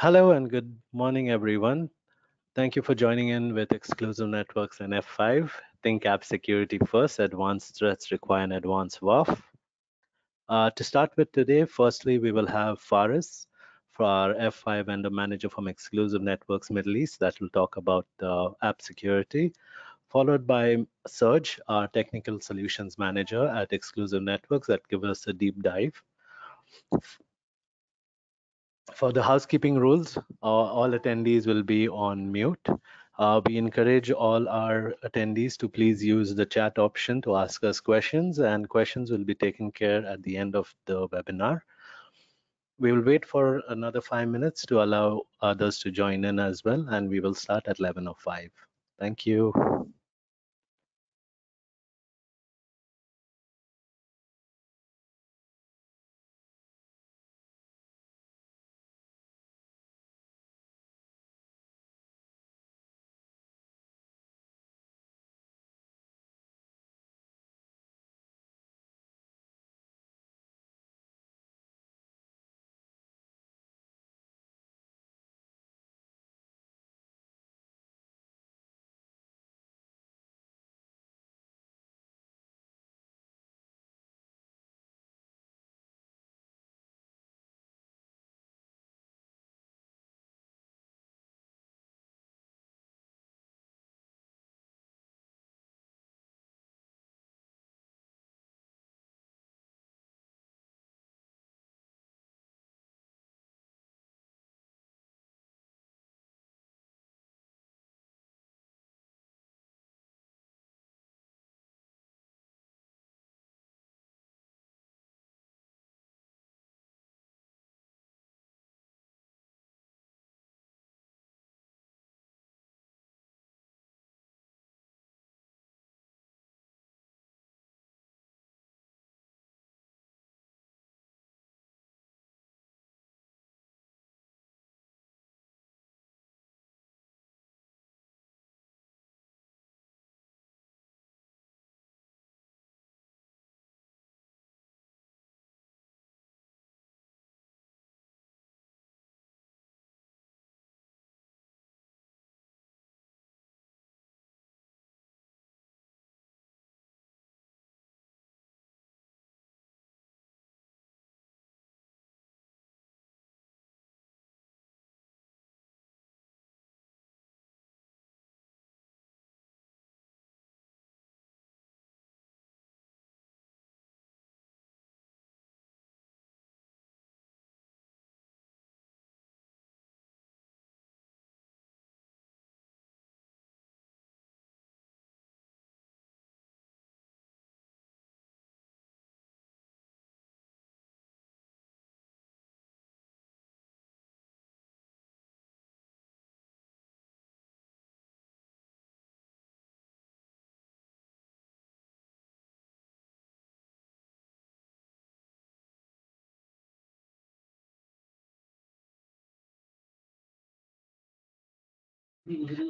Hello and good morning, everyone. Thank you for joining in with Exclusive Networks and F5. Think app security first, advanced threats require an advanced WAF. To start with today, firstly, we will have Faris for our F5 vendor manager from Exclusive Networks Middle East that will talk about app security, followed by Serge, our technical solutions manager at Exclusive Networks that gives us a deep dive. For the housekeeping rules, all attendees will be on mute. We encourage all our attendees to please use the chat option to ask us questions, and questions will be taken care at the end of the webinar. We will wait for another 5 minutes to allow others to join in as well, and we will start at 11:05. Thank you.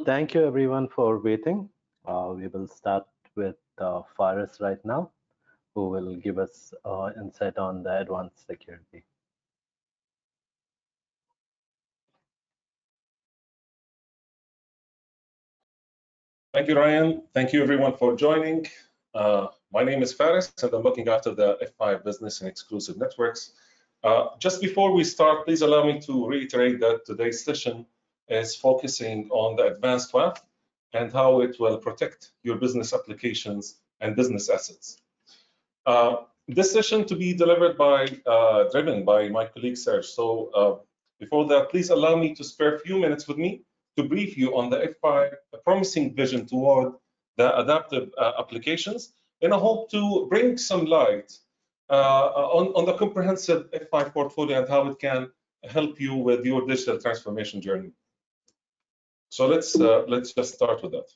Thank you everyone for waiting. We will start with Faris right now, who will give us insight on the advanced security. Thank you, Ryan. Thank you everyone for joining. My name is Faris, and I'm looking after the F5 business and Exclusive Networks. Just before we start, please allow me to reiterate that today's session is focusing on the advanced WAF and how it will protect your business applications and business assets. This session to be delivered by, driven by my colleague Serge. So before that, please allow me to spare a few minutes with me to brief you on the F5 promising vision toward the adaptive applications, and I hope to bring some light on the comprehensive F5 portfolio and how it can help you with your digital transformation journey. So let's just start with that.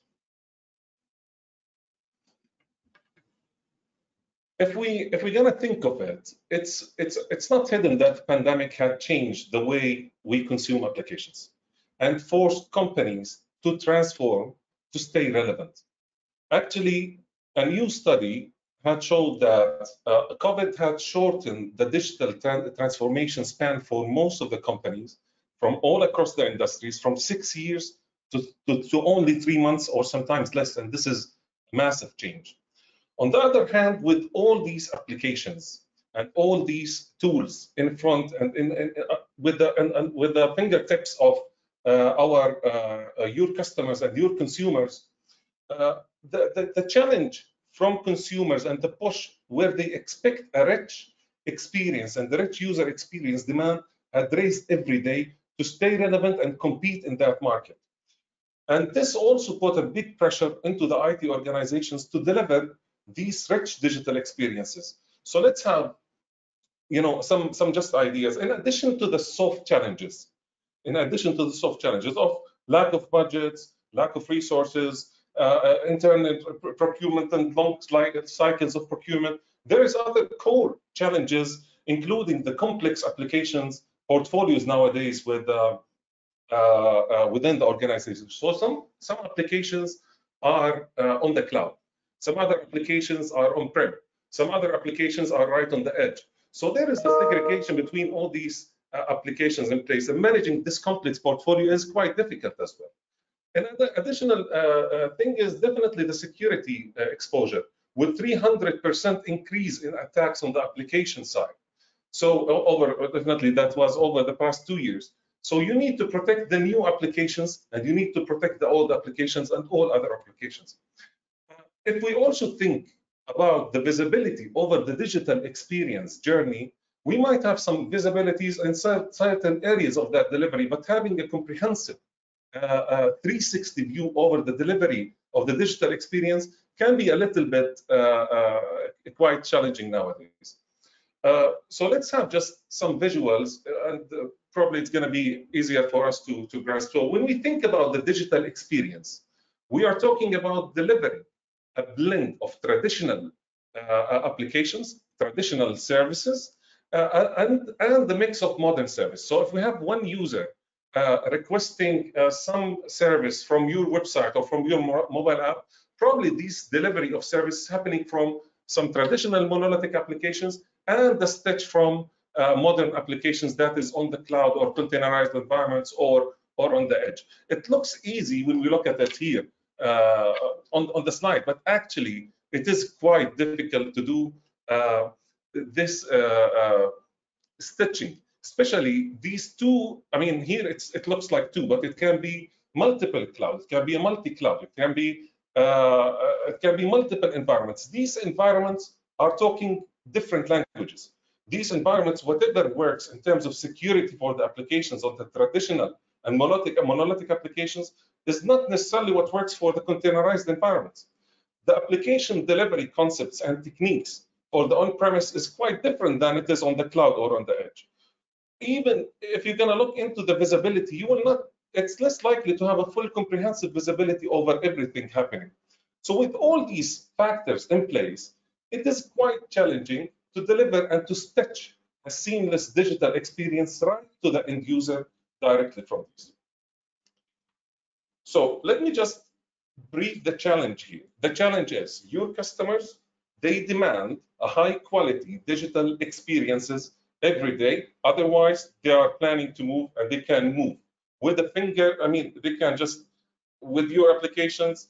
If we're gonna think of it, it's not hidden that the pandemic had changed the way we consume applications and forced companies to transform to stay relevant. Actually, a new study had showed that COVID had shortened the digital transformation span for most of the companies from all across the industries, from 6 years to only 3 months or sometimes less. And this is massive change. On the other hand, with all these applications and all these tools in front and with the fingertips of your customers and your consumers, the challenge from consumers and the push where they expect a rich experience and the rich user experience demand had raised every day to stay relevant and compete in that market. And this also put a big pressure into the IT organizations to deliver these rich digital experiences. So let's have, some just ideas. In addition to the soft challenges, of lack of budgets, lack of resources, internal procurement and long cycles of procurement, there is other core challenges, including the complex applications portfolios nowadays with within the organization. So some applications are on the cloud. Some other applications are on-prem. Some other applications are right on the edge. So there is the segregation between all these applications in place, and managing this complex portfolio is quite difficult as well. Another additional thing is definitely the security exposure, with 300% increase in attacks on the application side. So that was over the past 2 years. So you need to protect the new applications, and you need to protect the old applications and all other applications. If we also think about the visibility over the digital experience journey, we might have some visibilities in certain areas of that delivery, but having a comprehensive 360 view over the delivery of the digital experience can be a little bit quite challenging nowadays. So let's have just some visuals, and probably it's going to be easier for us to grasp. So when we think about the digital experience, we are talking about delivering a blend of traditional applications, traditional services, and the mix of modern service. So if we have one user requesting some service from your website or from your mobile app, probably this delivery of service is happening from some traditional monolithic applications and the stitch from modern applications that is on the cloud or containerized environments or on the edge. It looks easy when we look at it here on the slide, but actually it is quite difficult to do this stitching, especially these two. I mean, here it looks like two, but it can be multiple clouds, it can be a multi-cloud, it can be multiple environments. These environments are talking different languages. These environments, whatever works in terms of security for the applications of the traditional and monolithic applications, is not necessarily what works for the containerized environments. The application delivery concepts and techniques or the on-premise is quite different than it is on the cloud or on the edge. Even if you're going to look into the visibility, you will not, it's less likely to have a full comprehensive visibility over everything happening. So with all these factors in place, it is quite challenging to deliver and to stitch a seamless digital experience right to the end user directly from this. So let me just brief the challenge here. The challenge is your customers, they demand a high quality digital experiences every day. Otherwise, they are planning to move, and they can move with a finger. I mean, they can just, with your applications,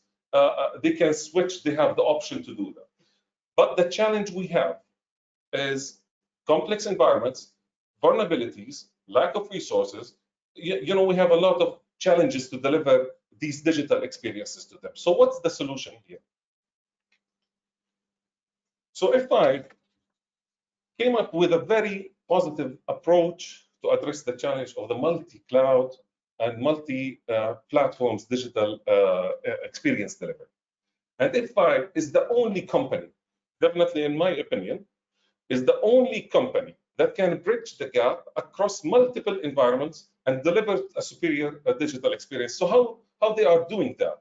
they can switch. They have the option to do that. But the challenge we have is complex environments, vulnerabilities, lack of resources. We have a lot of challenges to deliver these digital experiences to them. So what's the solution here? So F5 came up with a very positive approach to address the challenge of the multi-cloud and multi-platforms digital experience delivery. And F5 is the only company, definitely in my opinion, is the only company that can bridge the gap across multiple environments and deliver a superior digital experience. So how they are doing that?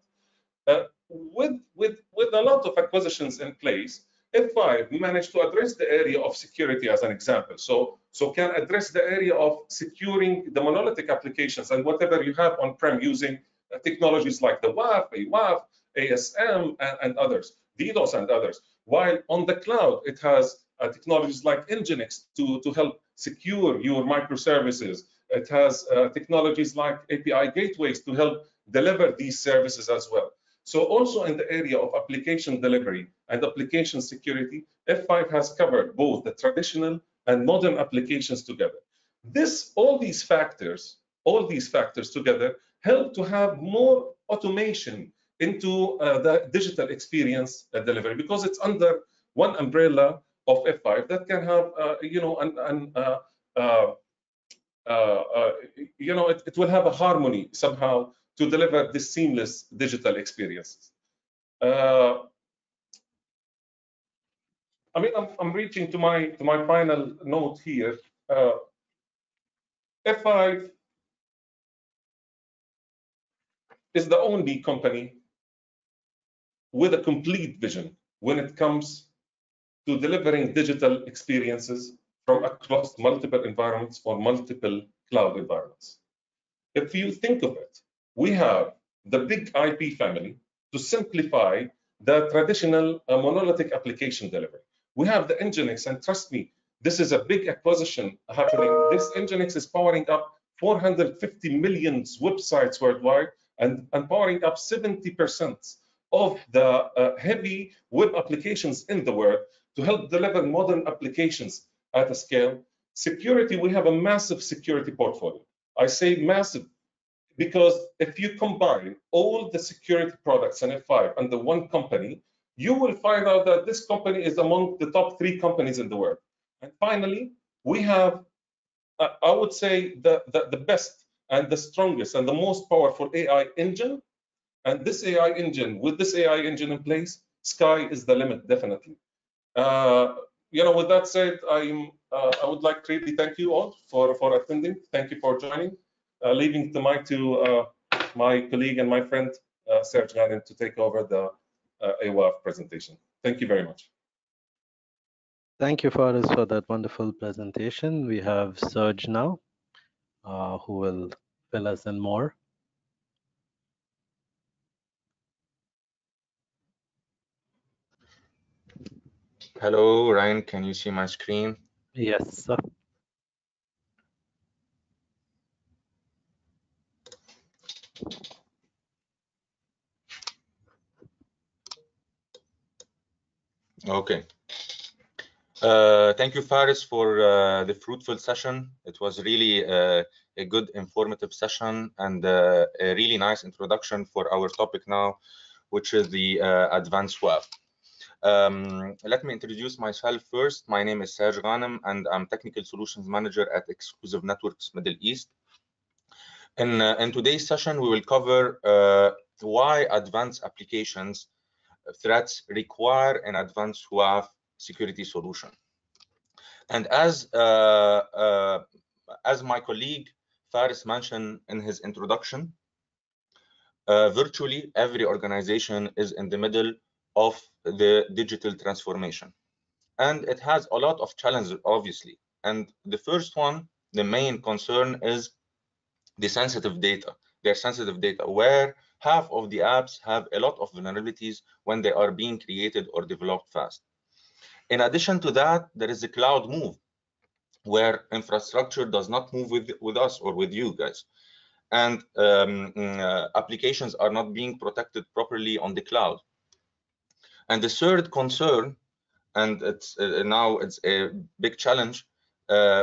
With a lot of acquisitions in place, F5 managed to address the area of security as an example. So can address the area of securing the monolithic applications and whatever you have on-prem using technologies like the WAF, ASM, and others, DDoS and others. While on the cloud, it has technologies like NGINX to help secure your microservices, It has technologies like API gateways to help deliver these services as well. So also in the area of application delivery and application security, F5 has covered both the traditional and modern applications together. This, all these factors together help to have more automation into the digital experience delivery, because it's under one umbrella of F5 that can have, it will have a harmony somehow to deliver this seamless digital experiences. I'm reaching to my final note here. F5 is the only company with a complete vision when it comes to delivering digital experiences from across multiple environments or multiple cloud environments. If you think of it, we have the BigIP family to simplify the traditional monolithic application delivery. We have the NGINX, and trust me, this is a big acquisition happening. This NGINX is powering up 450 million websites worldwide and powering up 70% of the heavy web applications in the world to help deliver modern applications at a scale. Security, we have a massive security portfolio. I say massive because if you combine all the security products in F5 under one company, you will find out that this company is among the top 3 companies in the world. And finally, we have, I would say, the best and the strongest and the most powerful AI engine. And this AI engine, with this AI engine in place, sky is the limit, definitely. With that said, I would like to really thank you all for attending. Thank you for joining. Leaving the mic to my colleague and my friend, Serge Ghanem, to take over the AWAF presentation. Thank you very much. Thank you, Faris, for that wonderful presentation. We have Serge now, who will fill us in more. Hello, Ryan, can you see my screen? Yes, sir. Okay. Thank you, Faris, for the fruitful session. It was really a good, informative session and a really nice introduction for our topic now, which is the advanced WAF. Let me introduce myself first. My name is Serge Ghanem, and I'm Technical Solutions Manager at Exclusive Networks Middle East. In today's session, we will cover why advanced applications threats require an advanced WAF security solution. And as my colleague Faris mentioned in his introduction, virtually every organization is in the middle of the digital transformation, and it has a lot of challenges, obviously. And the first one, the main concern, is the sensitive data. Their sensitive data, where half of the apps have a lot of vulnerabilities when they are being created or developed fast. In addition to that, there is a cloud move, where infrastructure does not move with us or with you guys, and applications are not being protected properly on the cloud. And the third concern, and it's now it's a big challenge,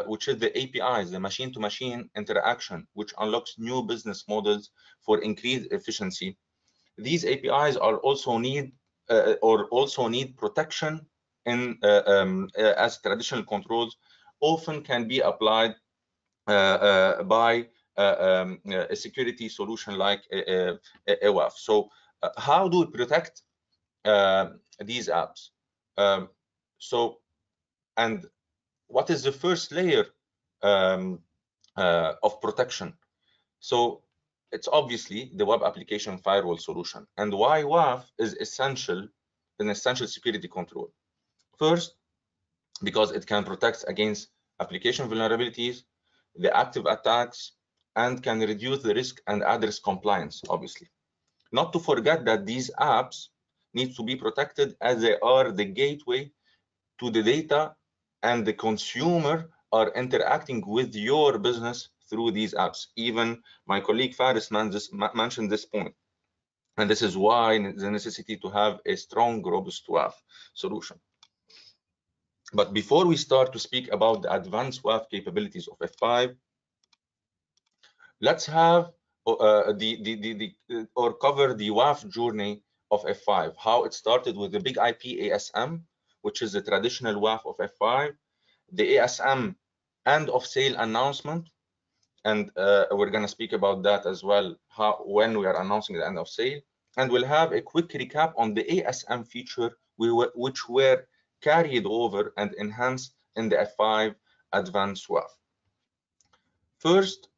which is the APIs, the machine-to-machine interaction, which unlocks new business models for increased efficiency. These APIs are also need protection, in as traditional controls often can be applied by a security solution like AWAF. So, how do we protect these apps? And what is the first layer of protection? So it's obviously the web application firewall solution. And why WAF is essential, an essential security control? First, because it can protect against application vulnerabilities, the active attacks, and can reduce the risk and address compliance, obviously. Not to forget that these apps needs to be protected, as they are the gateway to the data, and the consumer are interacting with your business through these apps. Even my colleague Faris mentioned this point. And this is why the necessity to have a strong, robust WAF solution. But before we start to speak about the advanced WAF capabilities of F5, let's have cover the WAF journey of F5, how it started with the BigIP ASM, which is the traditional WAF of F5, the ASM end of sale announcement, and we're going to speak about that as well, how when we are announcing the end of sale, and we'll have a quick recap on the ASM feature which were carried over and enhanced in the F5 advanced WAF. First,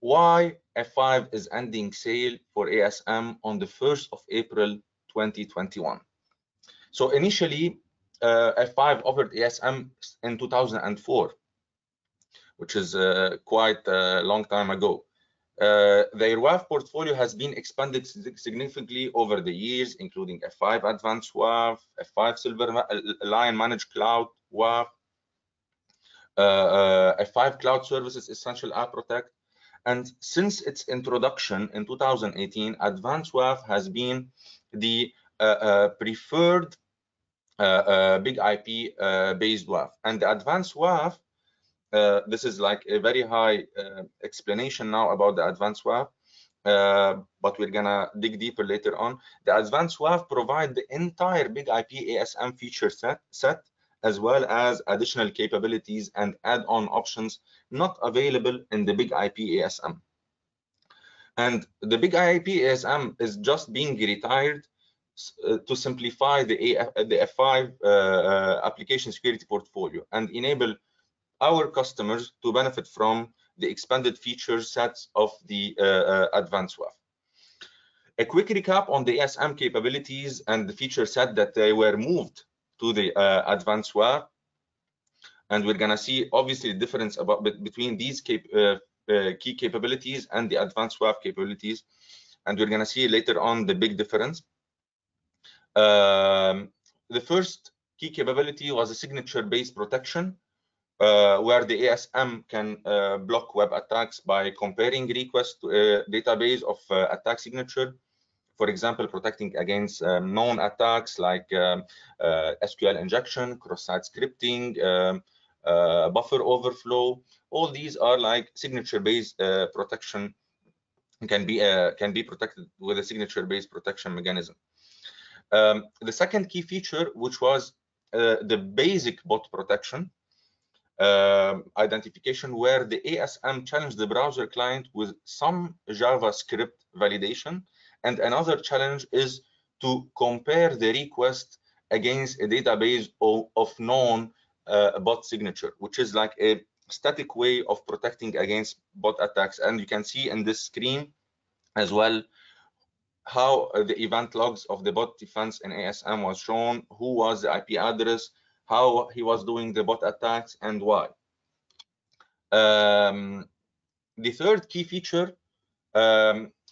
why F5 is ending sale for ASM on the 1st of April 2021. So initially, F5 offered ASM in 2004, which is quite a long time ago. Their WAF portfolio has been expanded significantly over the years, including F5 Advanced WAF, F5 Silverline Managed Cloud WAF, F5 Cloud Services Essential App Protect. And since its introduction in 2018, Advanced WAF has been the preferred BigIP based WAF. And the Advanced WAF, this is like a very high explanation now about the Advanced WAF, but we're gonna dig deeper later on. The Advanced WAF provides the entire BigIP ASM feature set, as well as additional capabilities and add-on options not available in the BigIP ASM. And the BigIP ASM is just being retired to simplify the F5 application security portfolio and enable our customers to benefit from the expanded feature sets of the advanced WAF. A quick recap on the ASM capabilities and the feature set that they were moved to the advanced WAF, and we're gonna see obviously the difference between these key capabilities and the advanced WAF capabilities, and we're gonna see later on the big difference. The first key capability was a signature-based protection, where the ASM can block web attacks by comparing requests to a database of attack signature. For example, protecting against known attacks like SQL injection, cross-site scripting, buffer overflow. All these are like signature-based protection, can be protected with a signature-based protection mechanism. The second key feature, which was the basic bot protection identification, where the ASM challenged the browser client with some JavaScript validation. And another challenge is to compare the request against a database of known bot signature, which is like a static way of protecting against bot attacks. And you can see in this screen as well how the event logs of the bot defense in ASM was shown, who was the IP address, how he was doing the bot attacks, and why. The third key feature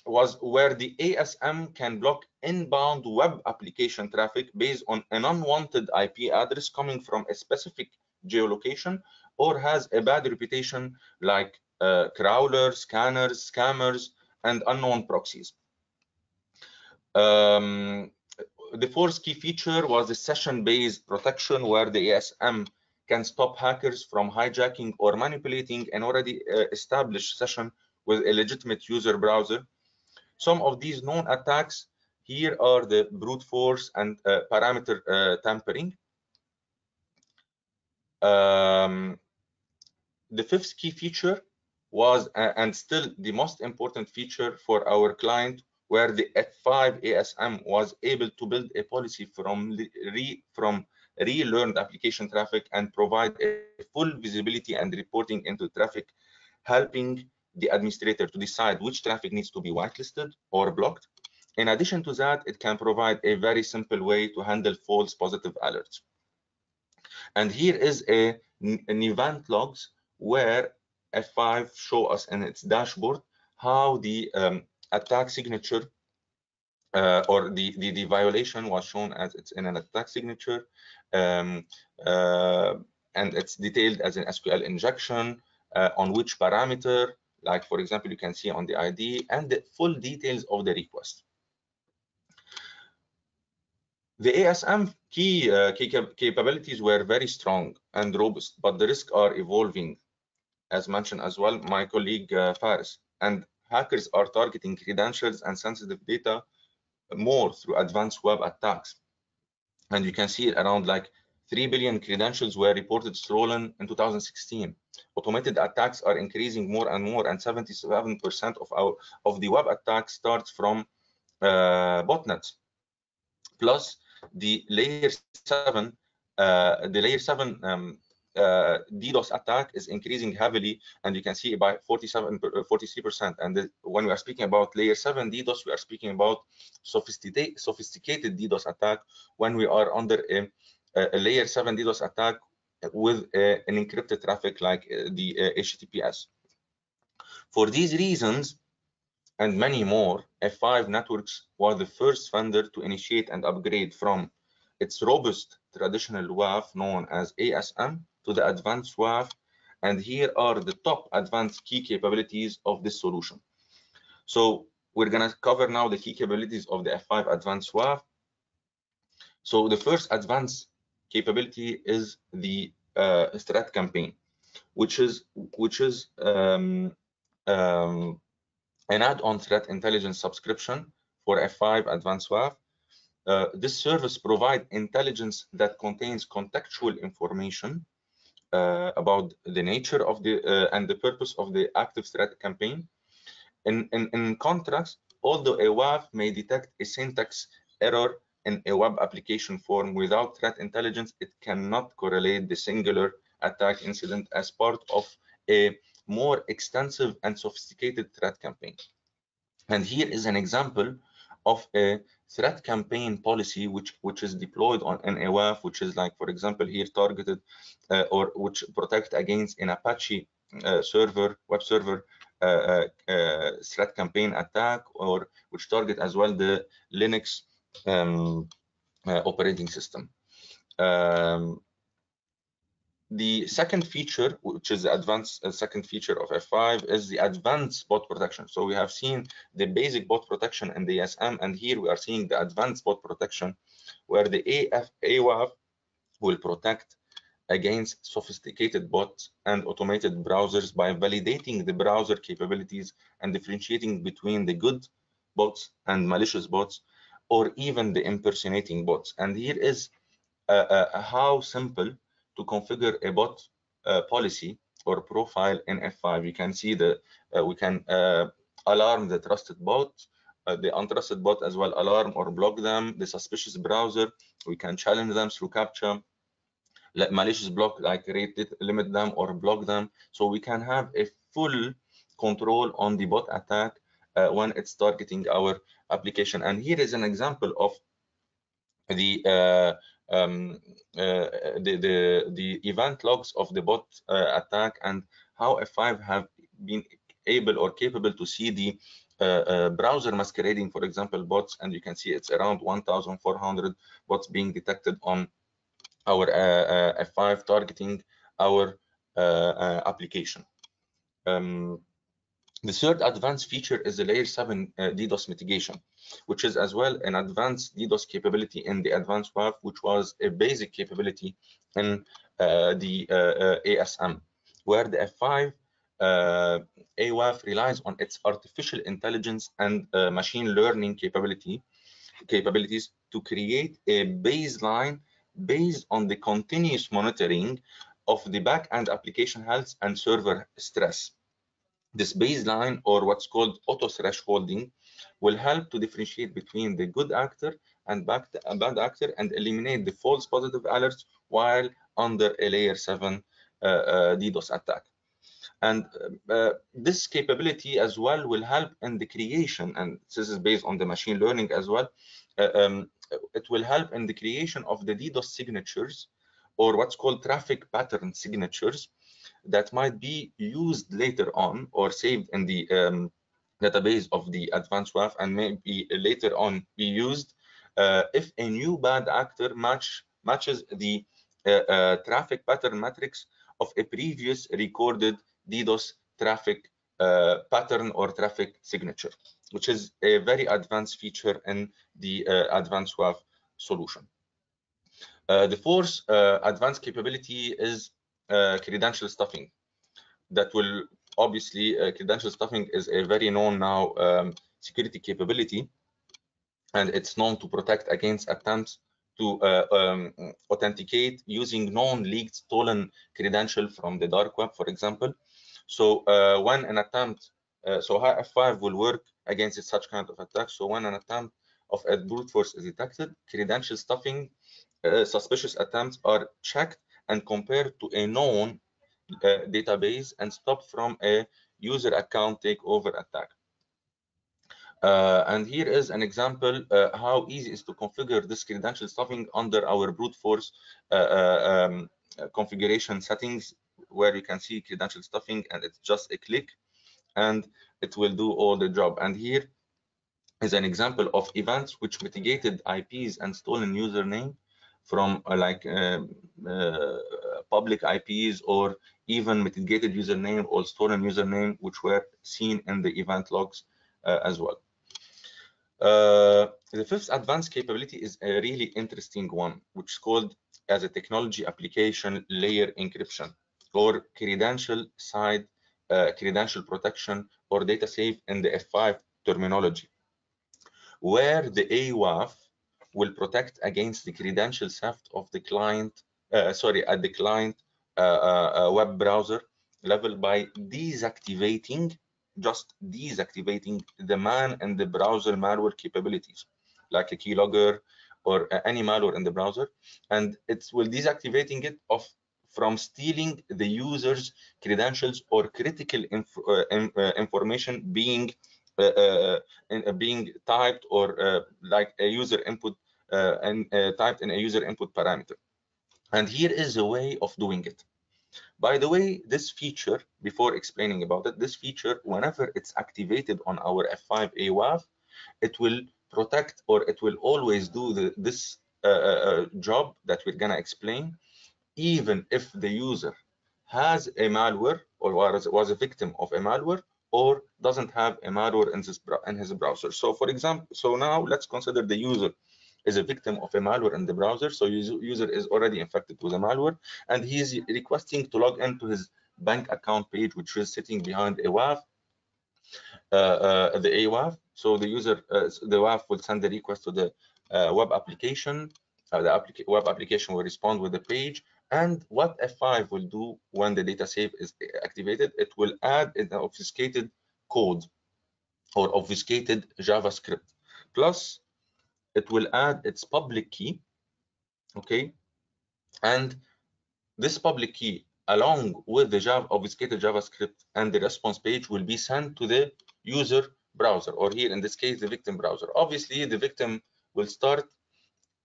was where the ASM can block inbound web application traffic based on an unwanted IP address coming from a specific geolocation or has a bad reputation, like crawlers, scanners, scammers, and unknown proxies. The fourth key feature was the session-based protection, where the ASM can stop hackers from hijacking or manipulating an already established session with a legitimate user browser. Some of these known attacks here are the brute force and parameter tampering. The fifth key feature was, and still the most important feature for our client, where the F5 ASM was able to build a policy from relearned application traffic and provide a full visibility and reporting into traffic, helping the administrator to decide which traffic needs to be whitelisted or blocked. In addition to that, it can provide a very simple way to handle false positive alerts. And here is an event logs where F5 show us in its dashboard how the attack signature or the violation was shown as it's in an attack signature, and it's detailed as an SQL injection, on which parameter, Like, for example, you can see on the ID and the full details of the request. The ASM key capabilities were very strong and robust, but the risks are evolving, as mentioned as well, my colleague Faris. And hackers are targeting credentials and sensitive data more through advanced web attacks. And you can see around like 3 billion credentials were reported stolen in 2016. Automated attacks are increasing more and more, and 77% of the web attacks starts from botnets. Plus, the layer 7 DDoS attack is increasing heavily, and you can see by 43%. And when we are speaking about layer 7 DDoS, we are speaking about sophisticated DDoS attack. When we are under a layer 7 DDoS attack with an encrypted traffic like the HTTPS. For these reasons and many more, F5 Networks was the first vendor to initiate and upgrade from its robust traditional WAF known as ASM to the advanced WAF, and here are the top advanced key capabilities of this solution. So we're gonna cover now the key capabilities of the F5 advanced WAF. So the first advanced capability is the threat campaign, which is an add-on threat intelligence subscription for F5 advanced WAF. This service provides intelligence that contains contextual information about the nature of the and the purpose of the active threat campaign. In contrast, although a WAF may detect a syntax error in a web application form, without threat intelligence, it cannot correlate the singular attack incident as part of a more extensive and sophisticated threat campaign. And here is an example of a threat campaign policy which is deployed on an AWAF, which is like, for example, here targeted or which protect against an Apache web server threat campaign attack, or which target as well the Linux operating system. The second feature, which is the advanced second feature of F5, is the advanced bot protection. So we have seen the basic bot protection in the ASM, and here we are seeing the advanced bot protection, where the AWAF will protect against sophisticated bots and automated browsers by validating the browser capabilities and differentiating between the good bots and malicious bots, or even the impersonating bots. And here is how simple to configure a bot policy or profile in F5. You can see the we can alarm the trusted bot, the untrusted bot as well, alarm or block them, the suspicious browser, we can challenge them through CAPTCHA, let malicious block like rate it, limit them or block them. So we can have a full control on the bot attack when it's targeting our application. And here is an example of the event logs of the bot attack, and how F5 have been able or capable to see the browser masquerading, for example, bots. And you can see it's around 1,400 bots being detected on our F5 targeting our application. The third advanced feature is the layer 7 DDoS mitigation, which is as well an advanced DDoS capability in the advanced WAF, which was a basic capability in the ASM, where the F5 AWAF relies on its artificial intelligence and machine learning capabilities to create a baseline based on the continuous monitoring of the back-end application health and server stress. This baseline, or what's called auto thresholding, will help to differentiate between the good actor and bad actor and eliminate the false positive alerts while under a layer 7 DDoS attack. And this capability as well will help in the creation, and this is based on the machine learning as well, it will help in the creation of the DDoS signatures, or what's called traffic pattern signatures, that might be used later on or saved in the database of the advanced WAF, and may be later on be used if a new bad actor matches the traffic pattern matrix of a previous recorded DDoS traffic pattern or traffic signature, which is a very advanced feature in the advanced WAF solution. The fourth advanced capability is credential stuffing. That will obviously, credential stuffing is a very known now security capability, and it's known to protect against attempts to authenticate using known leaked stolen credential from the dark web, for example. So when an attempt, so how F5 will work against such kind of attack. So when an attempt of a brute force is detected, credential stuffing suspicious attempts are checked and compared to a known database and stop from a user account takeover attack. And here is an example how easy it is to configure this credential stuffing under our brute force configuration settings, where you can see credential stuffing, and it's just a click and it will do all the job. And here is an example of events which mitigated IPs and stolen username from public IPs, or even mitigated username or stolen username which were seen in the event logs as well. The fifth advanced capability is a really interesting one, which is called as a technology application layer encryption, or credential side credential protection, or data safe in the F5 terminology, where the AWAF will protect against the credential theft of the client, at the client web browser level by desactivating the man and the browser malware capabilities, like a keylogger or any malware in the browser, and it will deactivating it from stealing the user's credentials or critical information being typed, or like a user input typed in a user input parameter. And here is a way of doing it. By the way, this feature, before explaining about it, this feature, whenever it's activated on our F5 AWAF, it will protect, or it will always do this job that we're gonna explain, even if the user has a malware or was a victim of a malware, or doesn't have a malware in his browser. So for example, so now let's consider the user is a victim of a malware in the browser. So user is already infected with a malware, and he is requesting to log into his bank account page, which is sitting behind a WAF, the AWAF. So the user, the WAF will send the request to the web application. The web application will respond with the page. And what F5 will do when the data safe is activated, it will add an obfuscated code or obfuscated JavaScript. Plus, it will add its public key, okay? And this public key, along with the obfuscated JavaScript and the response page, will be sent to the user browser, or here in this case, the victim browser. Obviously, the victim will start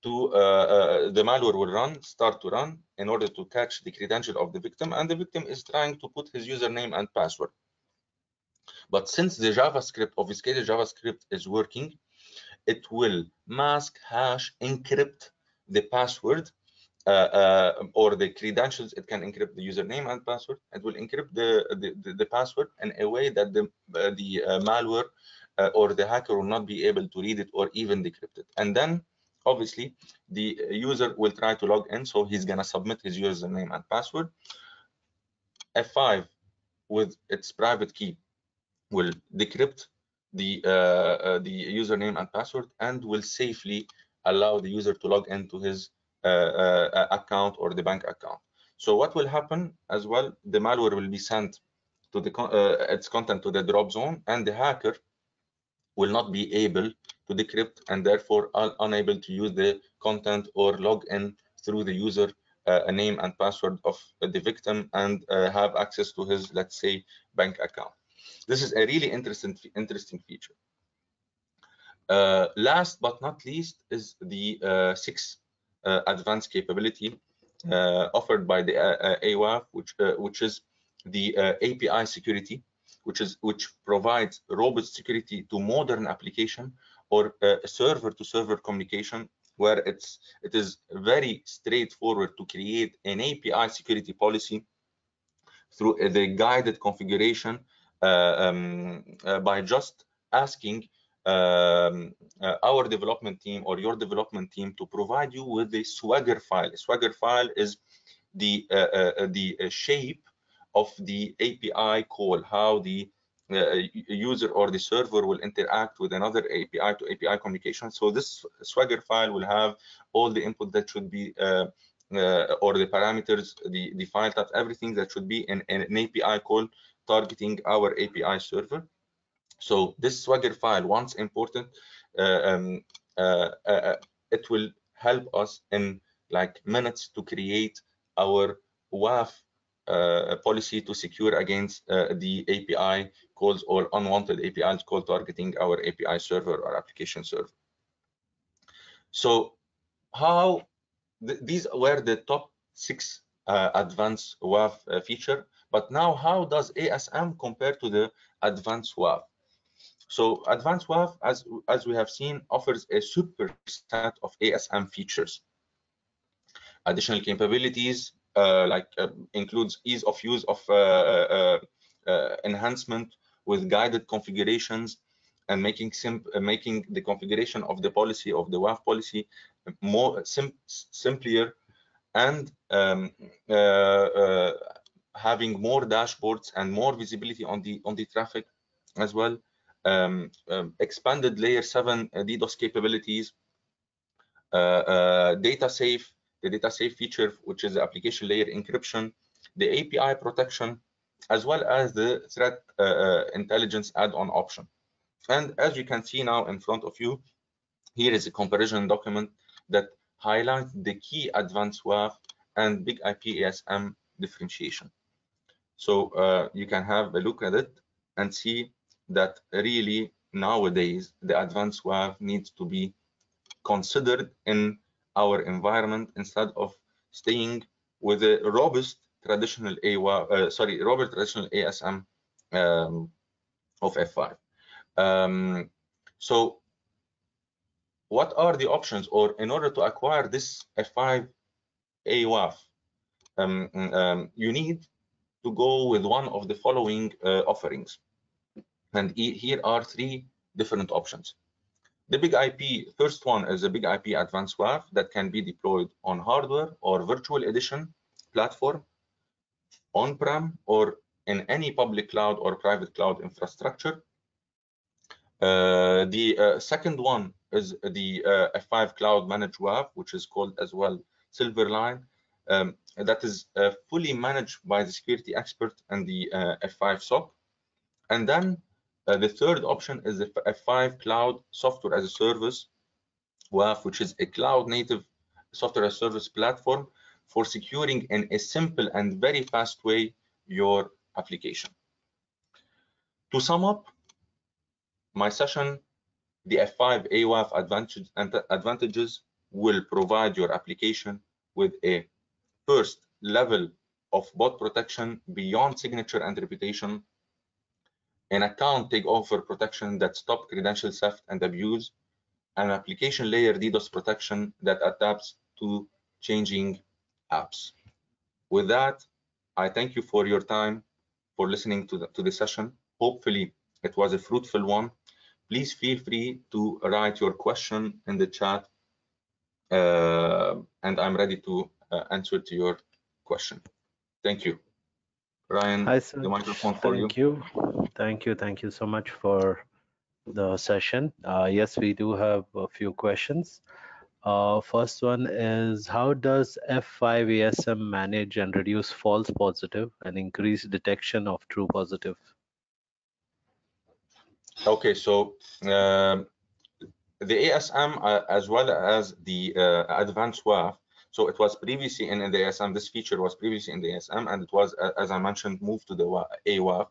to, the malware will start to run in order to catch the credential of the victim, and the victim is trying to put his username and password. But since the JavaScript, obfuscated JavaScript, is working, it will mask, hash, encrypt the password or the credentials. It can encrypt the username and password. It will encrypt the password in a way that the malware or the hacker will not be able to read it or even decrypt it. And then obviously, the user will try to log in, so he's going to submit his username and password. F5, with its private key, will decrypt the username and password, and will safely allow the user to log into his account or the bank account. So what will happen as well, the malware will be sent to the its content to the drop zone, and the hacker will not be able to decrypt, and therefore are unable to use the content or log in through the user name and password of the victim, and have access to his, let's say, bank account. This is a really interesting feature. Last but not least is the sixth advanced capability offered by the AWAF, which is the API security, which provides robust security to modern application or server-to-server communication, where it is very straightforward to create an API security policy through the guided configuration by just asking our development team or your development team to provide you with a swagger file. A swagger file is the shape of the API call, how the user or the server will interact with another API to API communication. So this swagger file will have all the input that should be or the parameters, the file types, everything that should be in an API call targeting our API server. So this swagger file, once imported, it will help us in like minutes to create our WAF policy to secure against the API calls or unwanted API call targeting our API server or application server. So how these were the top 6 advanced WAF feature, but now how does ASM compare to the advanced WAF? So advanced WAF, as we have seen, offers a superset of ASM features. Additional capabilities includes ease of use of enhancement with guided configurations and making the configuration of the policy of the WAF policy more simpler, and having more dashboards and more visibility on the traffic as well. Expanded layer 7 DDoS capabilities, data safe, the data safe feature, which is the application layer encryption, the API protection, as well as the threat intelligence add-on option. And as you can see now in front of you, here is a comparison document that highlights the key advanced WAF and BigIP ASM differentiation. So you can have a look at it and see that really nowadays the advanced WAF needs to be considered in our environment instead of staying with a robust traditional ASM of F5. So what are the options, or in order to acquire this F5 AWAF, you need to go with one of the following offerings. And here are 3 different options. The BigIP, first one is a BigIP Advanced WAF that can be deployed on hardware or virtual edition platform, on-prem, or in any public cloud or private cloud infrastructure. The second one is the F5 Cloud Managed WAF, which is called as well Silverline, that is fully managed by the security expert and the F5 SOC. And then the third option is the F5 Cloud Software as a Service WAF, which is a cloud-native software as a service platform for securing in a simple and very fast way your application. To sum up my session, the F5 AWAF advantages will provide your application with a first level of bot protection beyond signature and reputation, an account takeover protection that stops credential theft and abuse, and application layer DDoS protection that adapts to changing apps. With that, I thank you for your time, for listening to the session. Hopefully, it was a fruitful one. Please feel free to write your question in the chat, and I'm ready to answer to your question. Thank you. Ryan, the microphone for you. Thank you so much for the session. Yes, we do have a few questions. First one is, how does F5 ASM manage and reduce false positive and increase detection of true positive? Okay, so the ASM as well as the advanced WAF, so it was previously in the ASM, this feature was previously in the ASM, and it was, as I mentioned, moved to the AWAF.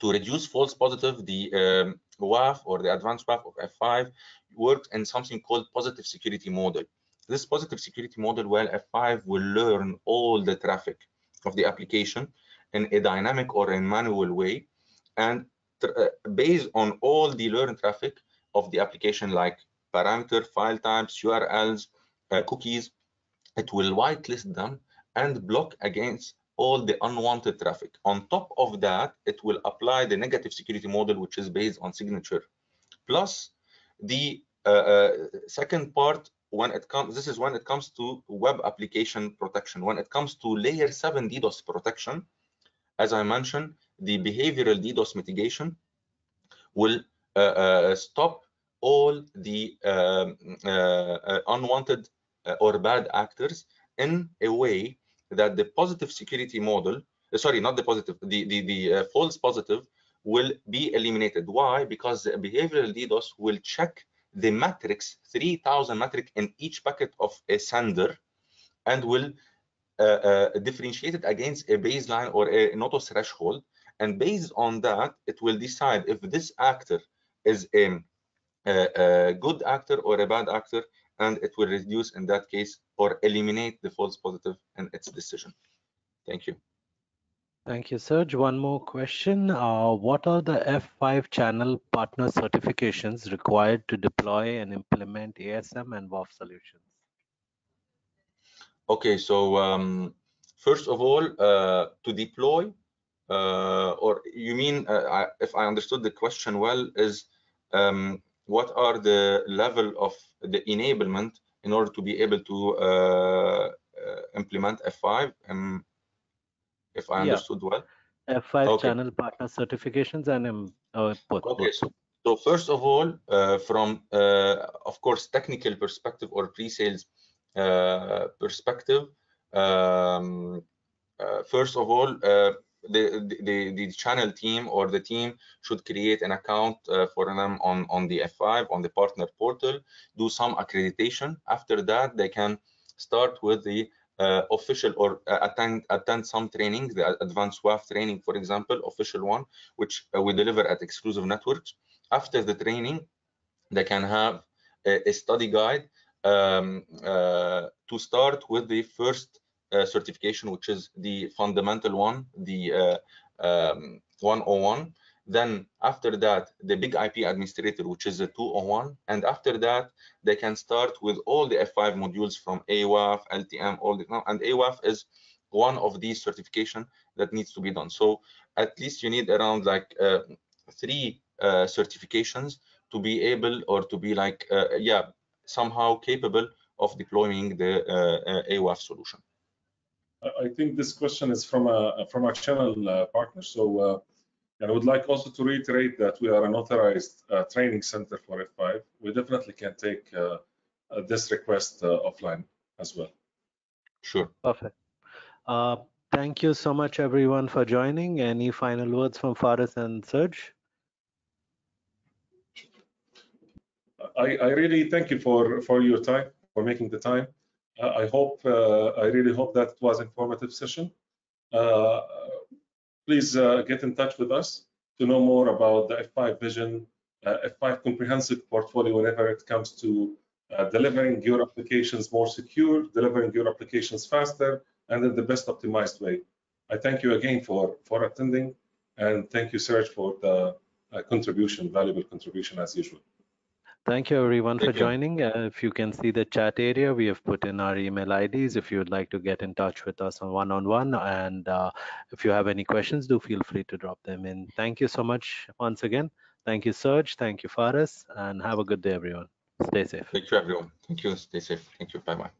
To reduce false positive, the WAF or the advanced WAF of F5 works in something called positive security model. This positive security model, well, F5 will learn all the traffic of the application in a dynamic or in manual way, and based on all the learned traffic of the application, like parameter, file types, URLs, cookies, it will whitelist them and block against all the unwanted traffic. On top of that, it will apply the negative security model, which is based on signature. Plus, the second part, when it comes, this is when it comes to web application protection. When it comes to layer 7 DDoS protection, as I mentioned, the behavioral DDoS mitigation will stop all the unwanted or bad actors in a way that the positive security model, sorry, not the positive, the false positive will be eliminated. Why? Because the behavioral DDoS will check the matrix, 3000 matrix in each packet of a sender, and will differentiate it against a baseline or a NOTOS threshold. And based on that, it will decide if this actor is a good actor or a bad actor, and it will reduce in that case or eliminate the false positive in its decision. Thank you. Thank you, Serge. One more question. What are the F5 channel partner certifications required to deploy and implement ASM and WAF solutions? Okay, so first of all, to deploy, or you mean, if I understood the question well, is what are the level of the enablement in order to be able to implement F5? If I understood well. F5 okay. Channel partner certifications and okay, so first of all, from of course technical perspective or pre-sales perspective, first of all, the channel team or the team should create an account for them on the F5 on the partner portal, do some accreditation. After that, they can start with the official or attend some trainings, the advanced WAF training, for example, official one, which we deliver at Exclusive Networks. After the training, they can have a study guide to start with the first certification, which is the fundamental one, the 101. Then after that, the BigIP administrator, which is a 201. And after that, they can start with all the F5 modules from AWAF, LTM, all the, and AWAF is one of these certification that needs to be done. So at least you need around like 3 certifications to be able or to be like, somehow capable of deploying the AWAF solution. I think this question is from a channel partner. So I would like also to reiterate that we are an authorized training center for F5. We definitely can take this request offline as well. Sure. Perfect. Thank you so much, everyone, for joining. Any final words from Faris and Serge? I really thank you for your time, for making the time. I really hope that it was an informative session. Please get in touch with us to know more about the F5 vision, F5 comprehensive portfolio whenever it comes to delivering your applications more secure, delivering your applications faster, and in the best optimized way. I thank you again for attending, and thank you, Serge, for the contribution, valuable contribution as usual. Thank you, everyone, for joining. If you can see the chat area, we have put in our email IDs if you would like to get in touch with us on one-on-one. And if you have any questions, do feel free to drop them in. Thank you so much once again. Thank you, Serge. Thank you, Faris. And have a good day, everyone. Stay safe. Thank you, everyone. Thank you. Stay safe. Thank you. Bye-bye.